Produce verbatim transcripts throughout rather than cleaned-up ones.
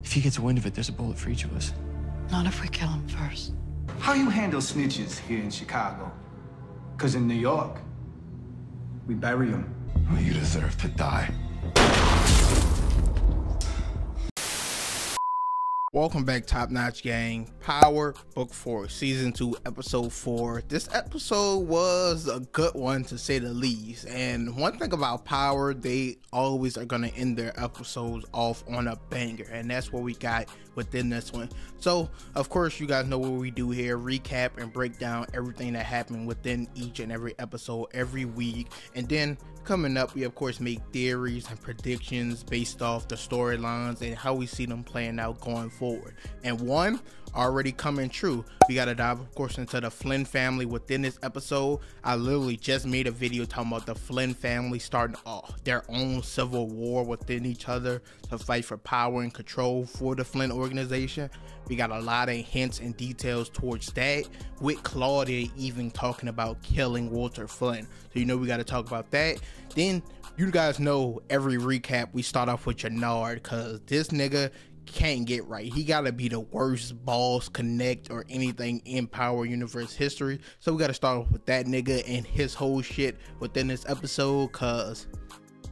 If he gets wind of it, there's a bullet for each of us. Not if we kill him first. How you handle snitches here in Chicago? Because in New York, we bury them. Well, you deserve to die. Welcome back, Top Notch Gang. Power Book Force, Season two, Episode four. This episode was a good one, to say the least. And one thing about Power, they always are going to end their episodes off on a banger. And that's what we got within this one. So, of course, you guys know what we do here. Recap and break down everything that happened within each and every episode every week. And then coming up, we, of course, make theories and predictions based off the storylines and how we see them playing out going forward. forward and one already coming true. We gotta dive, of course, into the Flynn family within this episode. I literally just made a video talking about the Flynn family starting off their own civil war within each other to fight for power and control for the Flynn organization. We got a lot of hints and details towards that, with Claudia even talking about killing Walter Flynn. So you know we got to talk about that. Then you guys know every recap we start off with Jenard, because this nigga can't get right. He gotta be the worst boss connect or anything in Power Universe history. So we gotta start off with that nigga and his whole shit within this episode, cause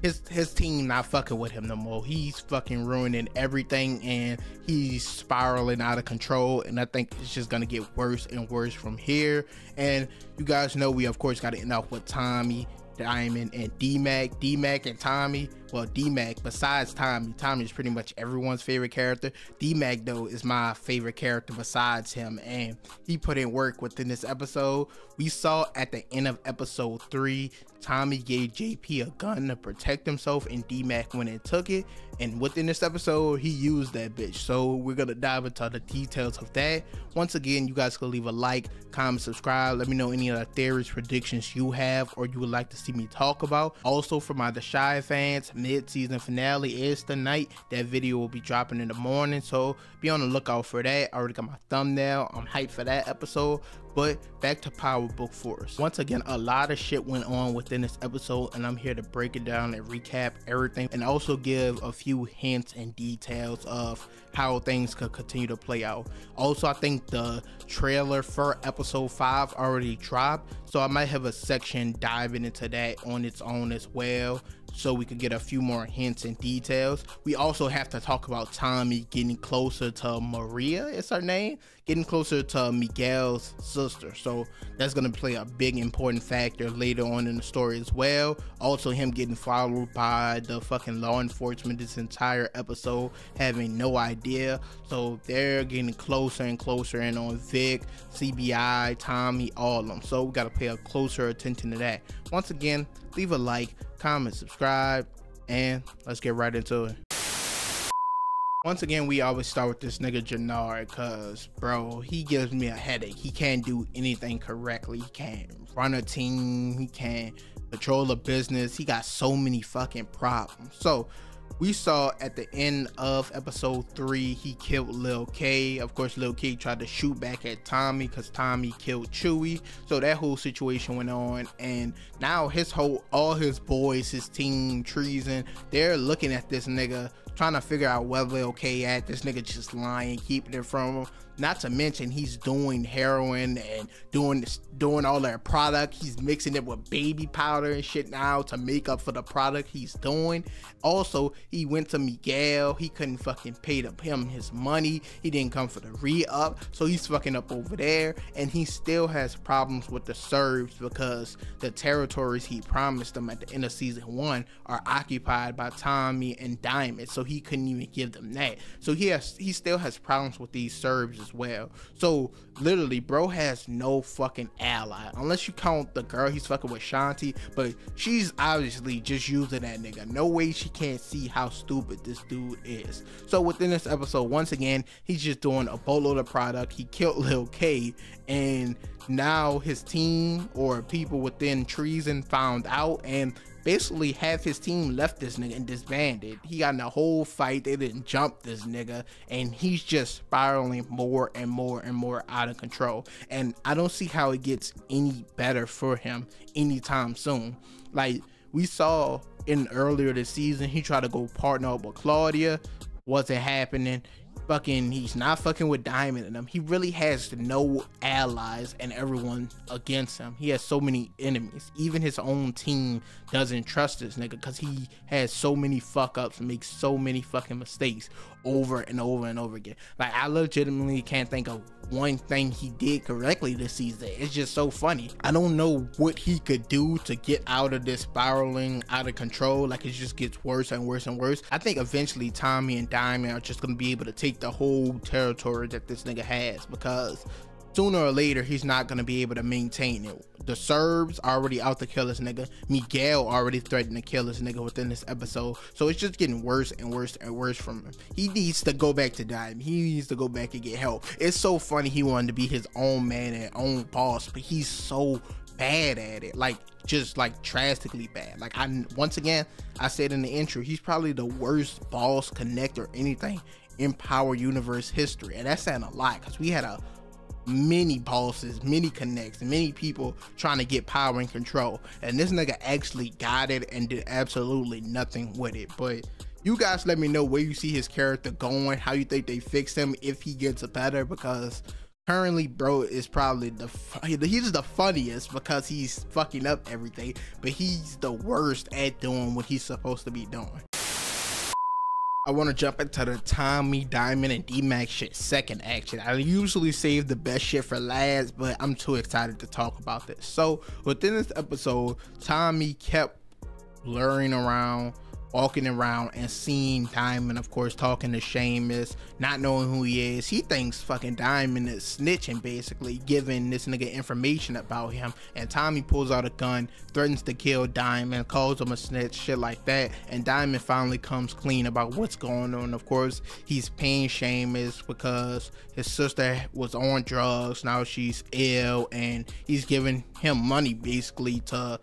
his his team not fucking with him no more. He's fucking ruining everything and he's spiraling out of control, and I think it's just gonna get worse and worse from here. And you guys know we of course gotta end off with Tommy, Diamond, and D-Mac. D-Mac and Tommy, well, D-Mac, besides Tommy, Tommy is pretty much everyone's favorite character. D-Mac, though, is my favorite character besides him, and he put in work within this episode. We saw at the end of episode three, Tommy gave J P a gun to protect himself, and D-Mac went and took it, and within this episode, he used that bitch. So we're gonna dive into the details of that. Once again, you guys can leave a like, comment, subscribe. Let me know any of the theories, predictions you have, or you would like to see me talk about. Also, for my The Shy fans, mid-season finale is tonight. That video will be dropping in the morning, so be on the lookout for that. I already got my thumbnail. I'm hyped for that episode. But back to Power Book Force. Once again, a lot of shit went on within this episode, and I'm here to break it down and recap everything, and also give a few hints and details of how things could continue to play out. Also, I think the trailer for episode five already dropped, so I might have a section diving into that on its own as well, so we could get a few more hints and details. We also have to talk about Tommy getting closer to Maria, is her name, getting closer to Miguel's sister. So that's gonna play a big important factor later on in the story as well. Also, him getting followed by the fucking law enforcement this entire episode, having no idea. So they're getting closer and closer in on Vic, C B I, Tommy, all of them. So we gotta pay a closer attention to that. Once again, leave a like, comment, subscribe, and let's get right into it. Once again, we always start with this nigga Jenard, cause bro, he gives me a headache. He can't do anything correctly. He can't run a team. He can't control a business. He got so many fucking problems. So we saw at the end of episode three, he killed Lil K. Of course, Lil K tried to shoot back at Tommy because Tommy killed Chewy. So that whole situation went on, and now his whole, all his boys, his team, treason, they're looking at this nigga, trying to figure out where Lil K at. This nigga just lying, keeping it from him. Not to mention he's doing heroin and doing this, doing all their product. He's mixing it with baby powder and shit now to make up for the product he's doing. Also, he went to Miguel. He couldn't fucking pay to him his money. He didn't come for the re-up, so he's fucking up over there. And he still has problems with the Serbs because the territories he promised them at the end of season one are occupied by Tommy and Diamond, so he couldn't even give them that. So he has, he still has problems with these Serbs as well. So literally, bro has no fucking ally, unless you count the girl he's fucking with, Shanti, but she's obviously just using that nigga. No way she can't see how stupid this dude is. So within this episode, once again, he's just doing a boatload of product. He killed Lil K, and now his team or people within treason found out, and basically half his team left this nigga and disbanded. He got in a whole fight. They didn't jump this nigga, and he's just spiraling more and more and more out of control. And I don't see how it gets any better for him anytime soon. Like we saw in earlier this season, he tried to go partner up with Claudia. wasn't happening. Fucking, he's not fucking with Diamond and them. He really has no allies and everyone against him. He has so many enemies. Even his own team doesn't trust this nigga because he has so many fuck ups and makes so many fucking mistakes over and over and over again. Like, I legitimately can't think of one thing he did correctly this season. It's just so funny. I don't know what he could do to get out of this spiraling out of control. Like, it just gets worse and worse and worse. I think eventually Tommy and Diamond are just gonna be able to take the whole territory that this nigga has, because sooner or later he's not gonna be able to maintain it. The Serbs already out to kill this nigga. Miguel already threatened to kill this nigga within this episode. So it's just getting worse and worse and worse from him. He needs to go back to Diamond. He needs to go back and get help. It's so funny, he wanted to be his own man and own boss, but he's so bad at it. Like, just like drastically bad. Like, I once again I said in the intro, he's probably the worst boss connect or anything in Power Universe history, and that's saying a lot because we had a many bosses, many connects, and many people trying to get power and control, and this nigga actually got it and did absolutely nothing with it. But you guys let me know where you see his character going, how you think they fix him, if he gets better, because currently bro is probably the he's the funniest because he's fucking up everything, but he's the worst at doing what he's supposed to be doing. I want to jump into the Tommy, Diamond, and D-Mac shit second action. I usually save the best shit for last, but I'm too excited to talk about this. So within this episode, Tommy kept blurring around, walking around, and seeing Diamond, of course, talking to Shamus, not knowing who he is. He thinks fucking Diamond is snitching, basically giving this nigga information about him, and Tommy pulls out a gun, threatens to kill Diamond, calls him a snitch, shit like that. And Diamond finally comes clean about what's going on. Of course, he's paying Shamus because his sister was on drugs, now she's ill, and he's giving him money basically to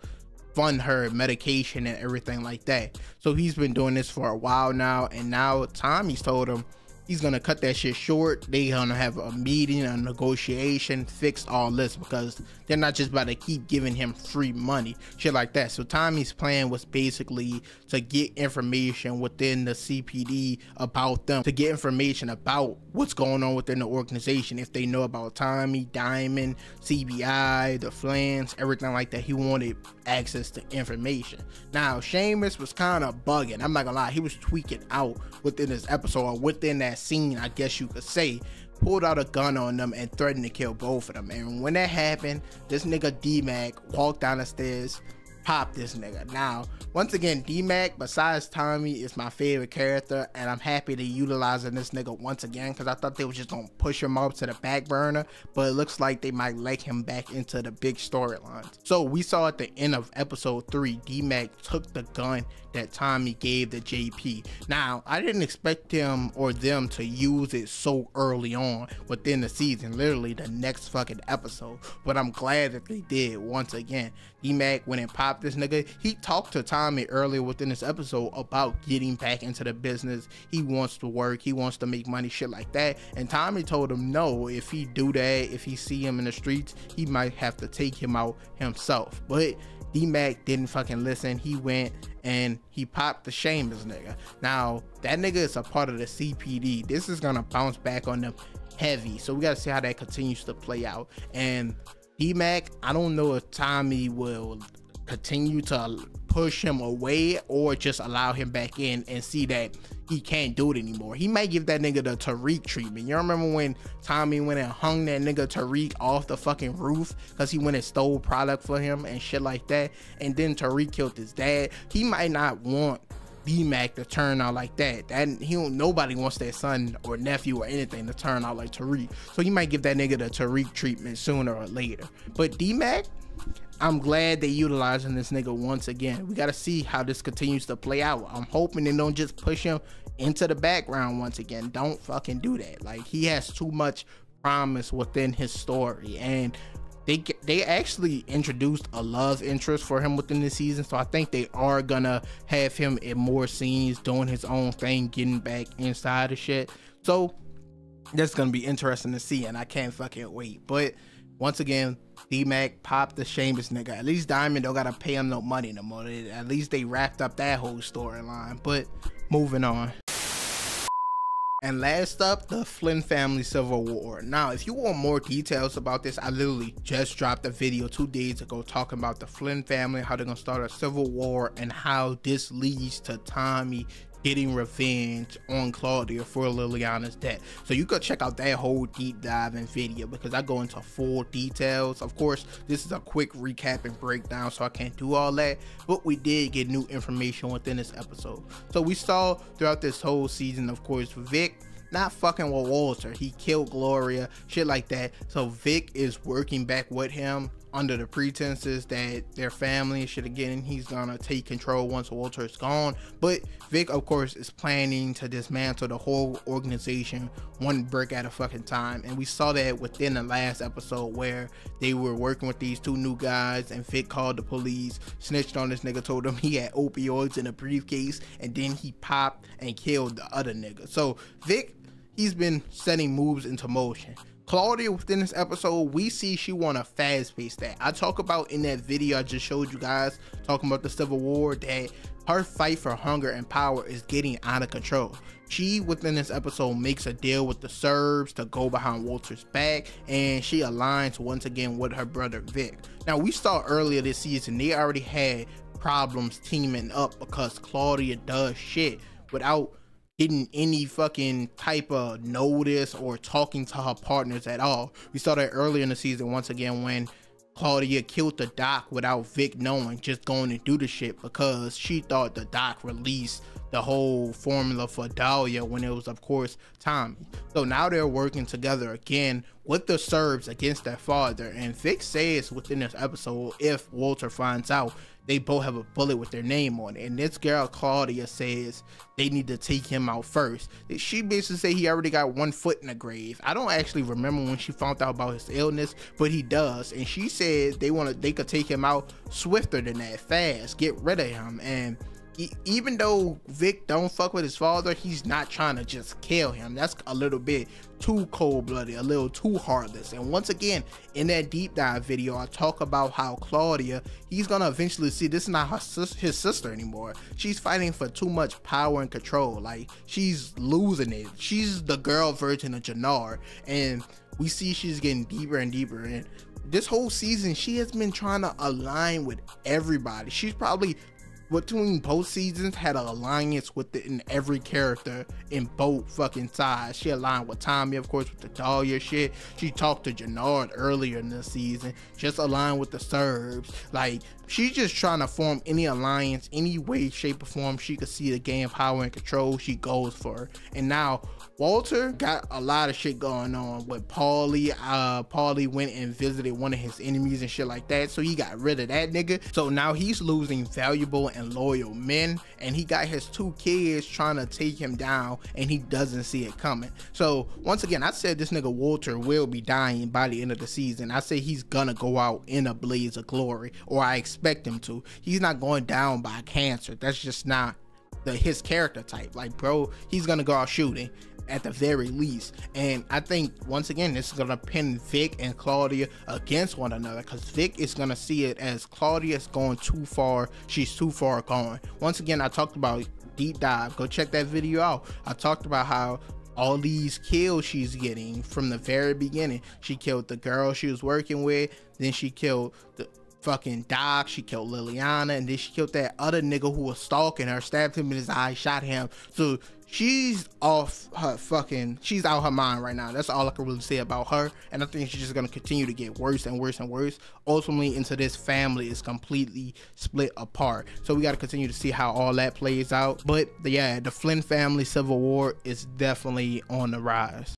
fund her medication and everything like that. So he's been doing this for a while now, and now Tommy's told him he's gonna cut that shit short. They gonna have a meeting, a negotiation, fix all this, because they're not just about to keep giving him free money, shit like that. So Tommy's plan was basically to get information within the C P D about them, to get information about what's going on within the organization. If they know about Tommy, Diamond, C B I, the Flans, everything like that, he wanted access to information. Now Shamus was kind of bugging, I'm not gonna lie, he was tweaking out within this episode, or within that scene, I guess you could say. Pulled out a gun on them and threatened to kill both of them. And when that happened, this nigga D-Mac walked down the stairs, popped this nigga. Now once again, D-Mac, besides Tommy, is my favorite character, and I'm happy to utilizing this nigga once again, because I thought they was just gonna push him up to the back burner, but it looks like they might leg him back into the big storyline. So we saw at the end of episode three, D-Mac took the gun that Tommy gave to J P. Now I didn't expect him or them to use it so early on within the season, literally the next fucking episode, but I'm glad that they did. Once again, D-Mac went and popped this nigga. He talked to Tommy earlier within this episode about getting back into the business. He wants to work, he wants to make money, shit like that, and Tommy told him no, if he do that, if he see him in the streets, he might have to take him out himself. But D-Mac didn't fucking listen. He went and he popped the Shamus nigga. Now that nigga is a part of the C P D. This is gonna bounce back on them heavy, so we gotta see how that continues to play out. And D-Mac, I don't know if Tommy will continue to push him away or just allow him back in and see that he can't do it anymore. He might give that nigga the Tariq treatment. You remember when Tommy went and hung that nigga Tariq off the fucking roof because he went and stole product for him and shit like that, and then Tariq killed his dad? He might not want D-Mac to turn out like that. That he don't, nobody wants their son or nephew or anything to turn out like Tariq, so he might give that nigga the Tariq treatment sooner or later. But D-Mac, I'm glad they utilizing this nigga once again. We gotta see how this continues to play out. I'm hoping they don't just push him into the background once again. Don't fucking do that. Like, he has too much promise within his story, and they they actually introduced a love interest for him within this season, so I think they are gonna have him in more scenes doing his own thing, getting back inside of shit. So that's gonna be interesting to see, and I can't fucking wait. But once again, D-Mac popped the Shamus nigga. At least Diamond don't gotta pay him no money no more. At least they wrapped up that whole storyline. But moving on. And last up, the Flynn family civil war. Now, if you want more details about this, I literally just dropped a video two days ago talking about the Flynn family, how they're gonna start a civil war, and how this leads to Tommy getting revenge on Claudia for Liliana's death. So you go check out that whole deep diving video because I go into full details. Of course, this is a quick recap and breakdown, so I can't do all that, but we did get new information within this episode. So we saw throughout this whole season, of course, Vic not fucking with Walter. He killed Gloria, shit like that. So Vic is working back with him under the pretenses that their family and shit again. He's gonna take control once Walter is gone. But Vic, of course, is planning to dismantle the whole organization one brick at a fucking time. And we saw that within the last episode where they were working with these two new guys and Vic called the police, snitched on this nigga, told him he had opioids in a briefcase, and then he popped and killed the other nigga. So Vic, he's been setting moves into motion. Claudia, within this episode, we see she want to fast pace that. I talk about in that video I just showed you guys, talking about the Civil War, that her fight for hunger and power is getting out of control. She, within this episode, makes a deal with the Serbs to go behind Walter's back, and she aligns once again with her brother Vic. Now, we saw earlier this season, they already had problems teaming up because Claudia does shit without getting any fucking type of notice or talking to her partners at all. We saw that earlier in the season once again when Claudia killed the doc without Vic knowing, just going to do the shit because she thought the doc released the whole formula for Dahlia when it was, of course, Tommy. So now they're working together again with the Serbs against their father. And Vic says within this episode, if Walter finds out, they both have a bullet with their name on it. And this girl, Claudia, says they need to take him out first. She basically said he already got one foot in the grave. I don't actually remember when she found out about his illness, but he does. And she says they want to, they could take him out swifter than that, fast, get rid of him. And he, even though Vic don't fuck with his father, he's not trying to just kill him. That's a little bit too cold-blooded, a little too heartless. And once again, in that deep dive video, I talk about how Claudia, he's gonna eventually see this is not her sis his sister anymore. She's fighting for too much power and control. Like, she's losing it. She's the girl version of Jenard, and we see she's getting deeper and deeper in. This whole season, she has been trying to align with everybody. She's probably, between both seasons, had an alliance with the, in every character in both fucking sides. She aligned with Tommy, of course, with the Dahlia shit. She talked to Jenard earlier in the season, just aligned with the Serbs. Like, she's just trying to form any alliance, any way, shape, or form she could see the game of power and control. She goes for her. And now Walter got a lot of shit going on with Paulie. Uh, Paulie went and visited one of his enemies and shit like that, so he got rid of that nigga. So now he's losing valuable and loyal men, and he got his two kids trying to take him down, and he doesn't see it coming. So once again, I said this nigga Walter will be dying by the end of the season. I say he's gonna go out in a blaze of glory, or I expect him to. He's not going down by cancer. That's just not the, his character type. Like, bro, he's gonna go out shooting at the very least. And I think once again this is gonna pin Vic and Claudia against one another, because Vic is gonna see it as Claudia's going too far. She's too far gone. Once again, I talked about deep dive, go check that video out. I talked about how all these kills she's getting from the very beginning. She killed the girl she was working with, then she killed the fucking Doc, she killed Liliana, and then she killed that other nigga who was stalking her, stabbed him in his eye, shot him. So she's off her fucking, she's out her mind right now. That's all I can really say about her. And I think she's just gonna continue to get worse and worse and worse, ultimately into this family is completely split apart. So we gotta continue to see how all that plays out. But yeah, the Flynn family civil war is definitely on the rise.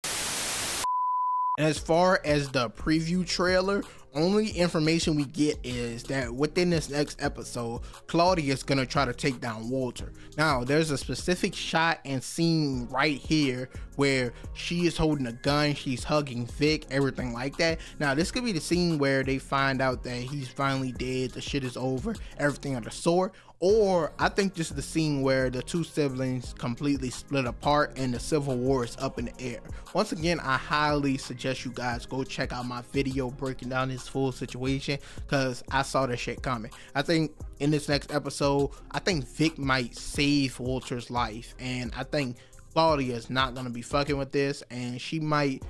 And as far as the preview trailer, only information we get is that within this next episode, Claudia is gonna try to take down Walter. Now, there's a specific shot and scene right here where she is holding a gun, she's hugging Vic, everything like that. Now, this could be the scene where they find out that he's finally dead, the shit is over, everything of the sort. Or I think this is the scene where the two siblings completely split apart and the civil war is up in the air. Once again, I highly suggest you guys go check out my video breaking down this full situation, because I saw that shit coming. I think in this next episode, I think Vic might save Walter's life, and I think Claudia is not gonna be fucking with this, and she might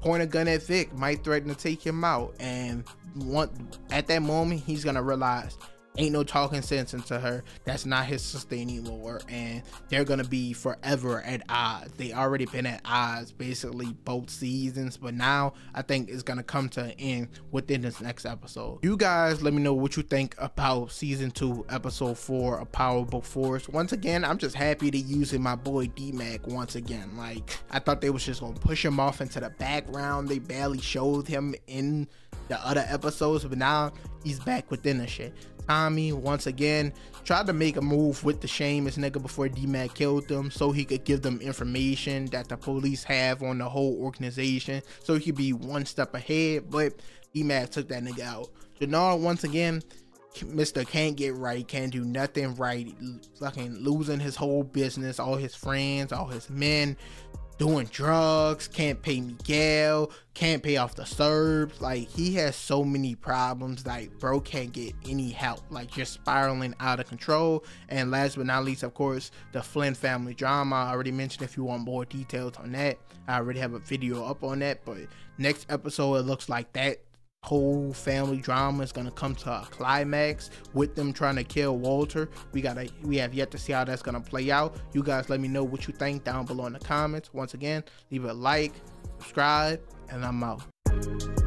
point a gun at Vic, might threaten to take him out, and one, at that moment he's gonna realize ain't no talking sense into her. That's not his sustainable work, and they're gonna be forever at odds. They already been at odds basically both seasons, but now I think it's gonna come to an end within this next episode. You guys, let me know what you think about season two, episode four of Power Book Force. Once again, I'm just happy to using my boy D-Mac once again. Like, I thought they was just gonna push him off into the background. They barely showed him in the other episodes, but now he's back within the shit. Tommy, once again, tried to make a move with the Shamus nigga before D-Mac killed them so he could give them information that the police have on the whole organization so he could be one step ahead, but D-Mac took that nigga out. Jenard, once again, Mister can't get right, can't do nothing right, fucking losing his whole business, all his friends, all his men, doing drugs, can't pay Miguel, can't pay off the Serbs. Like, he has so many problems. Like, bro can't get any help. Like, you're spiraling out of control. And last but not least, of course, the Flynn family drama. I already mentioned, if you want more details on that, I already have a video up on that. But next episode, it looks like that whole family drama is gonna come to a climax with them trying to kill Walter. We gotta we have yet to see how that's gonna play out. You guys, let me know what you think down below in the comments. Once again, leave a like, subscribe, and I'm out.